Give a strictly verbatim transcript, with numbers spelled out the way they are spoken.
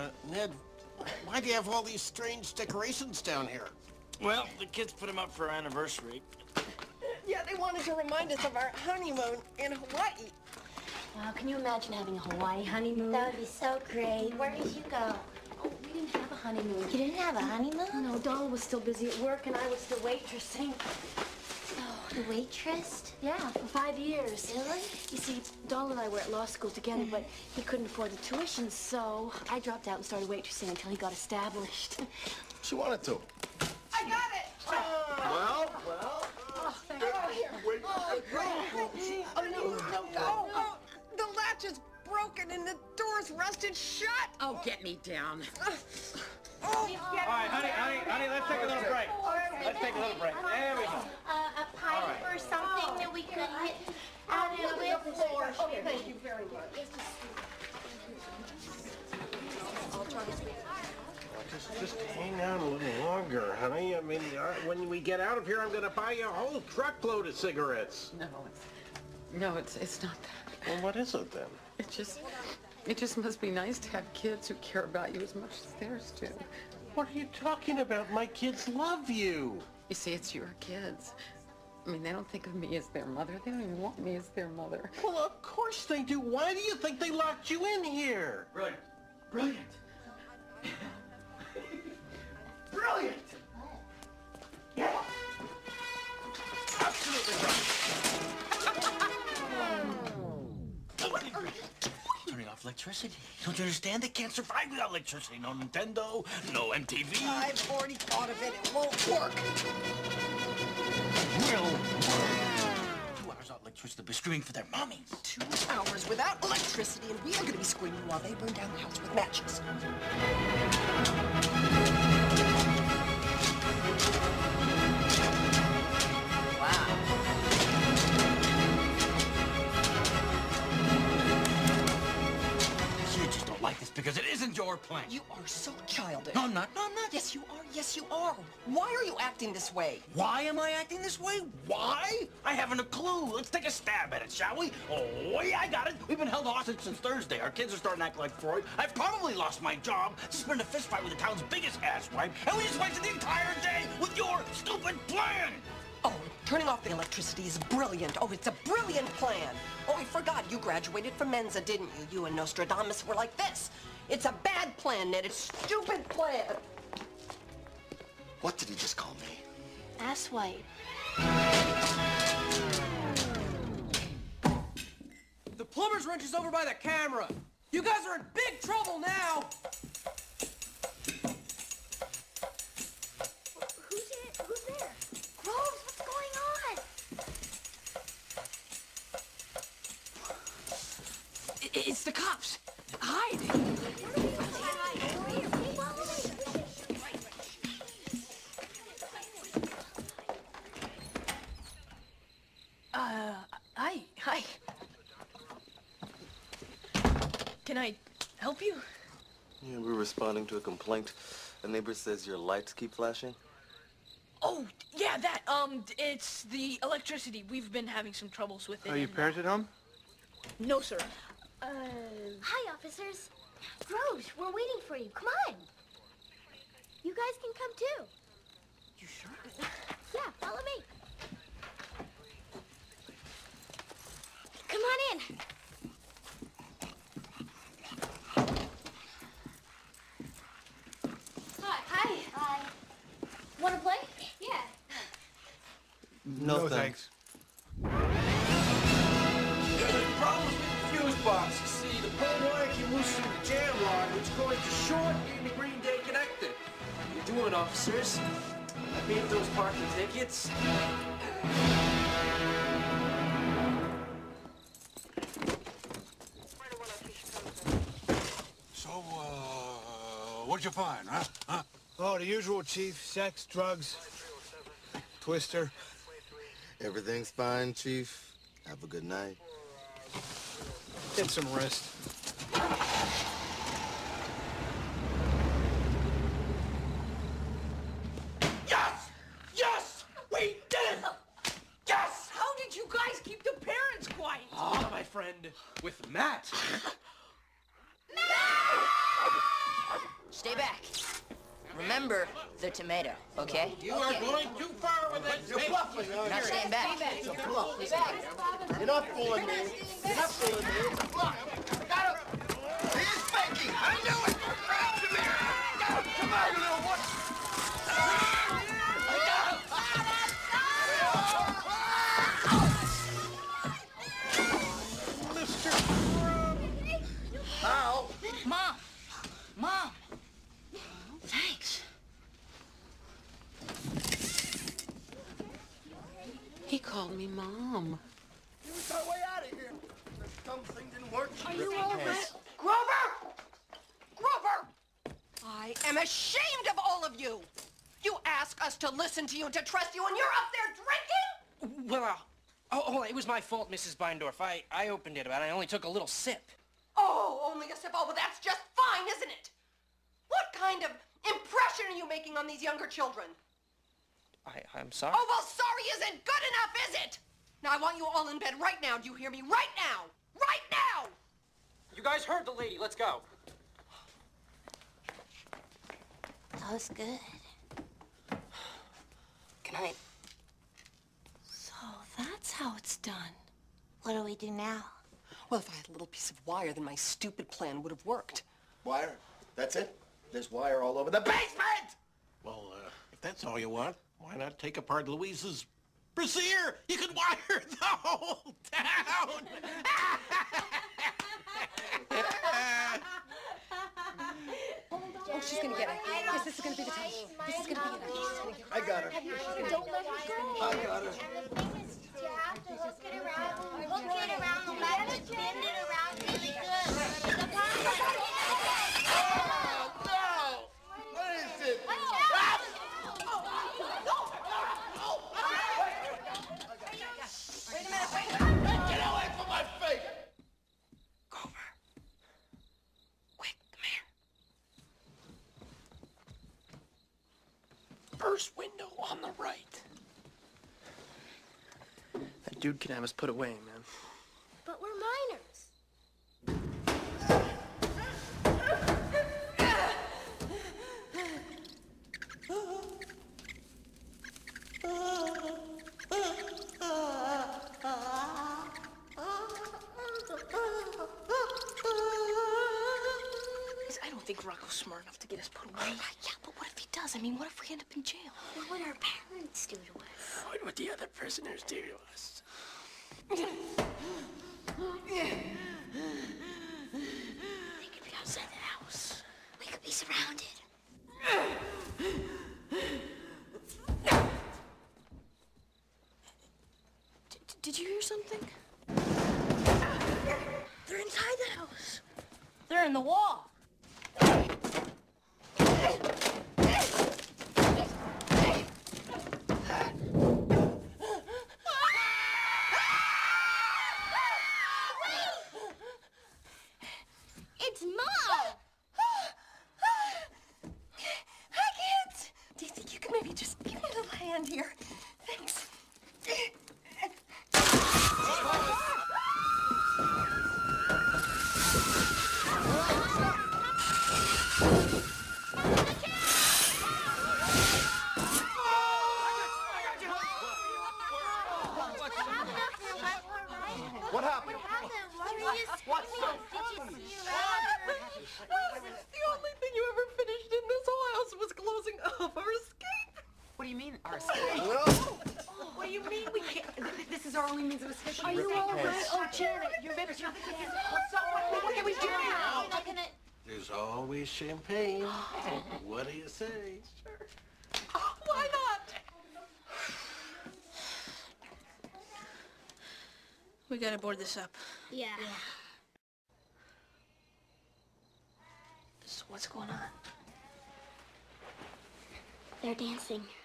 Uh, Ned, why do you have all these strange decorations down here? Well, the kids put them up for our anniversary. Yeah, they wanted to remind us of our honeymoon in Hawaii. Wow, can you imagine having a Hawaii honeymoon? That would be so great. Where did you go? Oh, we didn't have a honeymoon. You didn't have a honeymoon? No, Doll was still busy at work, and I was still waitressing. The waitress? Yeah, for five years. Really? You see, Doll and I were at law school together, mm-hmm. but he couldn't afford the tuition, so I dropped out and started waitressing until he got established. She wanted to. I got it! Oh. Well, well. Oh, thank God. Wait. Oh, oh, oh, no, no, no, oh, oh, the latch is broken and the door's rusted shut. Oh, oh. Get me down. Oh. All right, honey, honey, honey, let's take a little break. Let's take a little break. There we go. Uh, a pipe right. or something oh, that we could hit out of the floor. Oh, thank you very much. I'll try to speak. Just, just hang on a little longer, honey. I mean, when we get out of here, I'm going to buy you a whole truckload of cigarettes. No, it's, no, it's, it's not that. Well, what is it then? It just... It just must be nice to have kids who care about you as much as theirs do. What are you talking about? My kids love you. You see, it's your kids. I mean, they don't think of me as their mother. They don't even want me as their mother. Well, of course they do. Why do you think they locked you in here? Brilliant. Brilliant. Brilliant. Yeah. Absolutely right. Off electricity. Don't you understand? They can't survive without electricity. No Nintendo, no M T V. I've already thought of it. It won't work. It will work. Two hours without electricity, they'll be screaming for their mommies. Two hours without electricity, and we are going to be screaming while they burn down the house with matches. Because it isn't your plan. You are so childish. No, I'm not. No, I'm not. Yes, you are. Yes, you are. Why are you acting this way? Why am I acting this way? Why? I haven't a clue. Let's take a stab at it, shall we? Oh, yeah, I got it. We've been held hostage since Thursday. Our kids are starting to act like Freud. I've probably lost my job. Just been in a fist fight with the town's biggest asswipe. And we just wasted the entire day with your stupid plan. Oh, turning off the electricity is brilliant. Oh, it's a brilliant plan. Oh, I forgot you graduated from Mensa, didn't you? You and Nostradamus were like this. It's a bad plan, Ned. It's a stupid plan. What did he just call me? Asswipe. The plumber's wrench is over by the camera. You guys are in big trouble now. It's the cops. Hide. Uh, hi, hi. Can I help you? Yeah, we're responding to a complaint. A neighbor says your lights keep flashing. Oh, yeah, that. Um, it's the electricity. We've been having some troubles with it. Are your parents at home? No, sir. Uh... Hi, officers. Groves, we're waiting for you. Come on. You guys can come, too. You sure? Yeah, follow me. Come on in. Hi. Hi. Hi. Want to play? Yeah. No, no thanks. thanks. Box. You see, the pole wire can loosen the jam line, which goes to short in the Green Day connector. What are you doing, officers? I paid those parking tickets. So, uh, what'd you find, huh? huh? Oh, the usual, Chief. Sex, drugs, Twister. Everything's fine, Chief. Have a good night. Get some rest. Yes! Yes! We did it! Yes! How did you guys keep the parents quiet? Ah, oh, my friend, with Matt. Matt! Stay back. Remember the tomato, okay? You are going too far with that. You're bluffing. You're not staying back. It's a bluff. Stay back. You're not fooling me. You're not fooling me. It's a bluff. I got him. He is faking. I knew it. Grab him here. Got him. Come on, you little one. I got him. Mister Crumb. How? Mom. Mom. Thanks. He called me Mom. It was our way out of here. This dumb thing didn't work. Are you all right? Grover! Grover! I am ashamed of all of you. You ask us to listen to you, to trust you, and you're up there drinking? Well, oh, oh it was my fault, Missus Beindorf. I, I opened it, but I only took a little sip. Oh, only a sip. Oh, but that's just fine, isn't it? What kind of impression are you making on these younger children? I, I'm sorry. Oh, well, sorry isn't good enough, is it? Now, I want you all in bed right now. Do you hear me? Right now! Right now! You guys heard the lady. Let's go. That was good. Good night. So that's how it's done. What do we do now? Well, if I had a little piece of wire, then my stupid plan would have worked. Wire? That's it? There's wire all over the basement! Well, uh, if that's all you want, why not take apart Louise's brassiere? You can wire the whole town! Oh, she's gonna get it. Yes, this is gonna be the time. This is gonna be it. I got her. Don't let her go. I got her. And the thing is, you have to hook it around. Hook it around. Let it spin it around really good. The pond. First window on the right. That dude can have us put away, man. But we're minors. I don't think Rocco's smart enough to get us put away. Yeah, but what if he does? I mean, what if we end up in jail? What would our parents do to us? What would the other prisoners do to us? They could be outside the house. We could be surrounded. Did you hear something? They're inside the house. They're in the wall. It's Mom! Hi, kids! Do you think you can maybe just give me a little hand here? Thanks. What happened? What happened? What happened? What happened? The only thing you ever finished in this whole house was closing up our escape. What do you mean, our escape? Oh. Oh. What do you mean we can't? This is our only means of escape. Are you all right? Oh, Janet, you're better. So what can we do now? There's always champagne. What do you say? Sure. Oh, why not? We gotta board this up. Yeah. yeah. This is what's going on. They're dancing.